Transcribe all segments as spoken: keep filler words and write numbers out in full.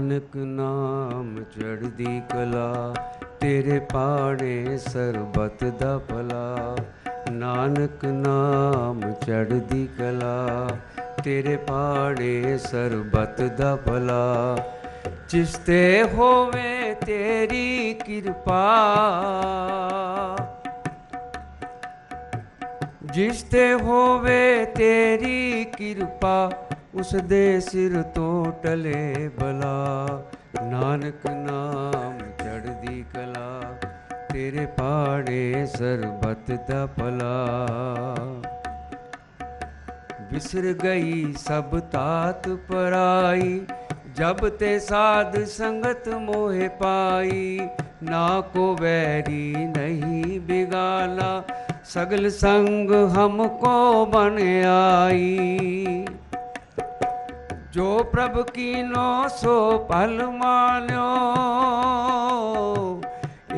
नानक नाम चढ़दी कला, तेरे पाने सरबत दा भला। नानक नाम चढ़दी कला, तेरे पाने सरबत दा भला। चिश्ते होवे तेरी कृपा, जिसते होवे तेरी कृपा, उस दे सिर तो टले भला। नानक नाम चढ़दी कला, तेरे पाड़े सरबत दा भला। बिसर गई सब तात पराई, जब ते साध संगत मोहे पाई। ना को वैरी नहीं बिगाला, सगल संग हमको बन आई। जो प्रभु कीनो सो पल मान्यो,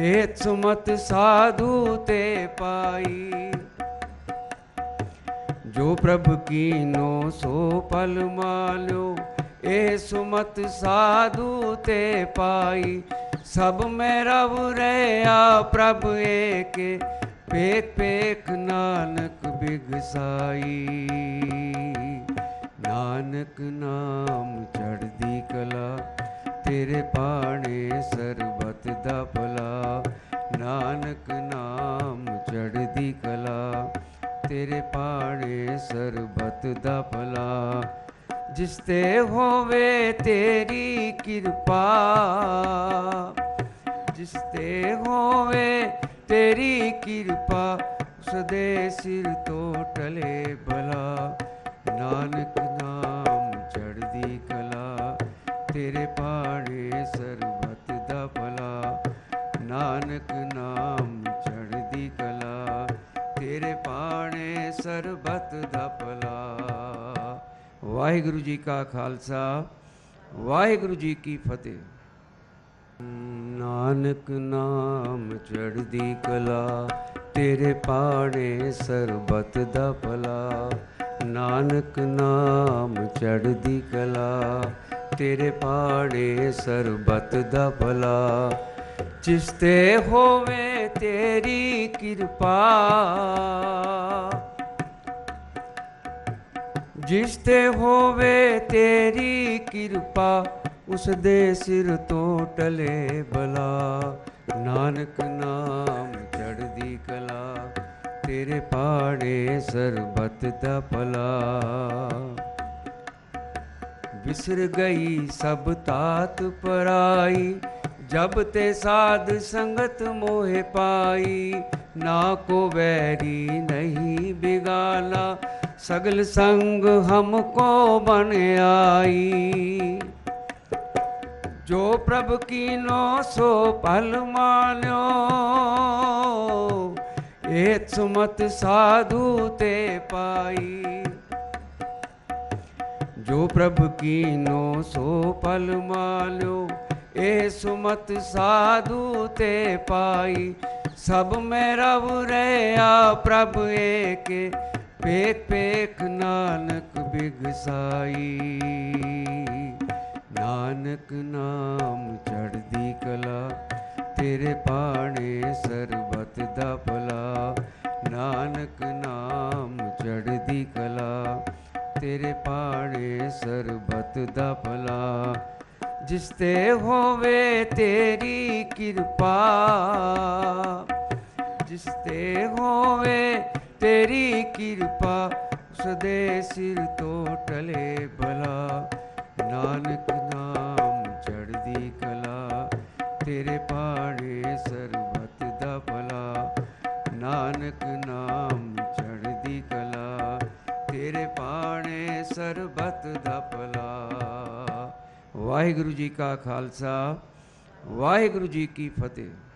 एत सुमत साधु ते पाई। जो प्रभु कीनो सो पल मान्यो, ए सुमत साधु ते पाई। सब में रव रया प्रभु एके, पेख पेख नानक बिगसाई। नानक नाम चढ़दी कला, तेरे पाने सरबत दा भला। नानक नाम चढ़दी कला, तेरे पाने सरबत दा भला। जिसते होवे तेरी कृपा, जिसते होवे तेरी कृपा, सदे सिर तो टले भला। नानक नाम चढ़दी कला, तेरे पाड़े सरबत दा भला। नानक नाम चढ़दी कला, तेरे पाड़े सरबत दा भला। वाहिगुरु जी का खालसा, वाहिगुरु जी की फतेह। नानक नाम चढ़दी कला, तेरे पाड़े सरबत दा भला। नानक नाम चढ़दी कला, तेरे पाड़े सरबत दा भला। चिश्ते होवे तेरी कृपा, जिसते होवे तेरी कृपा, उस दे सिर तो टले भला। नानक नाम चढ़दी कला, तेरे पाड़े सरबत दा भला। बिसर गई सब तात पराई, जब ते साध संगत मोहे पाई। ना को वैरी नहीं बिगाला, सगल संग हमको बन आई। जो प्रभु कीनो सो पल मान्यो, एत सुमत साधु ते पाई। जो प्रभु कीनो सो पल मान्यो, ए सुमत साधु ते पाई। सब में रव रया प्रभु एके, पेख पेख नानक बिगसाई। नानक नाम चढ़दी कला, तेरे पाड़े सरबत दा भला। नानक नाम चढ़दी कला, तेरे पाड़े सरबत दा भला। जिसते होवे तेरी कृपा, जिसते होवे तेरी कृपा, सदे सिर तो टले भला। नानक नाम चढ़दी कला, तेरे पाड़े सरबत दा भला। नानक नाम चढ़दी कला, तेरे पाड़े सरबत दा भला। वाहिगुरु जी का खालसा, वाहिगुरु जी की फतेह।